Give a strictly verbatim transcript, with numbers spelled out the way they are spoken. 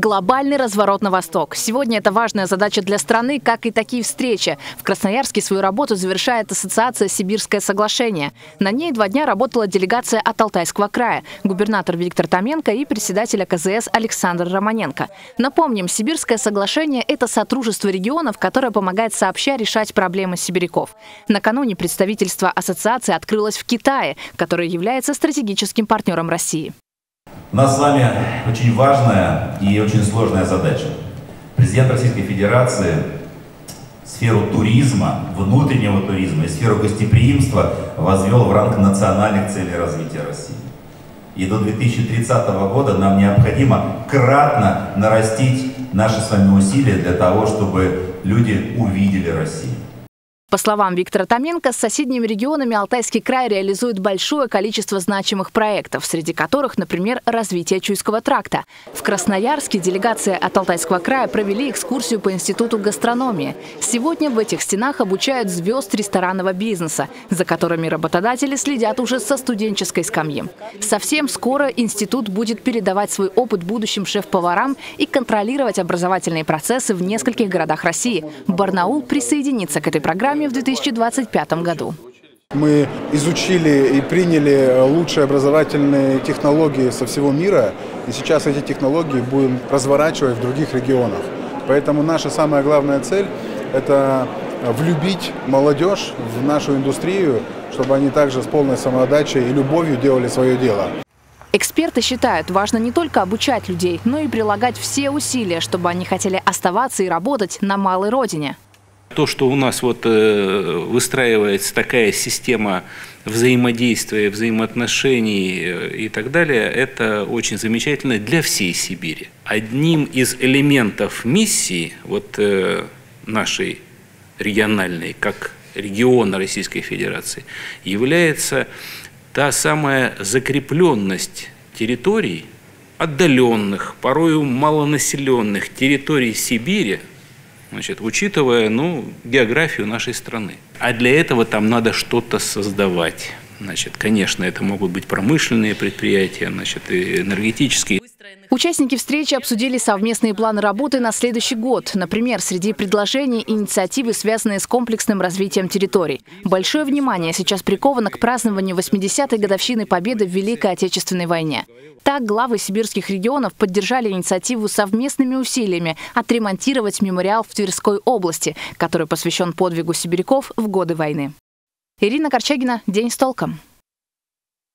Глобальный разворот на восток. Сегодня это важная задача для страны, как и такие встречи. В Красноярске свою работу завершает Ассоциация "Сибирское соглашение". На ней два дня работала делегация от Алтайского края, губернатор Виктор Томенко и председатель А К З С Александр Романенко. Напомним, Сибирское соглашение – это сотрудничество регионов, которое помогает сообща решать проблемы сибиряков. Накануне представительство ассоциации открылось в Китае, который является стратегическим партнером России. У нас с вами очень важная и очень сложная задача. Президент Российской Федерации сферу туризма, внутреннего туризма и сферу гостеприимства возвел в ранг национальных целей развития России. И до две тысячи тридцатого года нам необходимо кратно нарастить наши с вами усилия для того, чтобы люди увидели Россию. По словам Виктора Томенко, с соседними регионами Алтайский край реализует большое количество значимых проектов, среди которых, например, развитие Чуйского тракта. В Красноярске делегация от Алтайского края провели экскурсию по Институту гастрономии. Сегодня в этих стенах обучают звезд ресторанного бизнеса, за которыми работодатели следят уже со студенческой скамьи. Совсем скоро институт будет передавать свой опыт будущим шеф-поварам и контролировать образовательные процессы в нескольких городах России. Барнаул присоединится к этой программе в две тысячи двадцать пятом году. Мы изучили и приняли лучшие образовательные технологии со всего мира, и сейчас эти технологии будем разворачивать в других регионах. Поэтому наша самая главная цель – это влюбить молодежь в нашу индустрию, чтобы они также с полной самоотдачей и любовью делали свое дело. Эксперты считают, важно не только обучать людей, но и прилагать все усилия, чтобы они хотели оставаться и работать на малой родине. То, что у нас вот выстраивается такая система взаимодействия, взаимоотношений и так далее, это очень замечательно для всей Сибири. Одним из элементов миссии вот нашей региональной, как региона Российской Федерации, является та самая закрепленность территорий, отдаленных, порою малонаселенных территорий Сибири, значит, учитывая, ну, географию нашей страны. А для этого там надо что-то создавать. Значит, конечно, это могут быть промышленные предприятия, значит, и энергетические. Участники встречи обсудили совместные планы работы на следующий год. Например, среди предложений инициативы, связанные с комплексным развитием территорий. Большое внимание сейчас приковано к празднованию восьмидесятой годовщины победы в Великой Отечественной войне. Так, главы сибирских регионов поддержали инициативу совместными усилиями отремонтировать мемориал в Тверской области, который посвящен подвигу сибиряков в годы войны. Ирина Корчагина, «День с толком».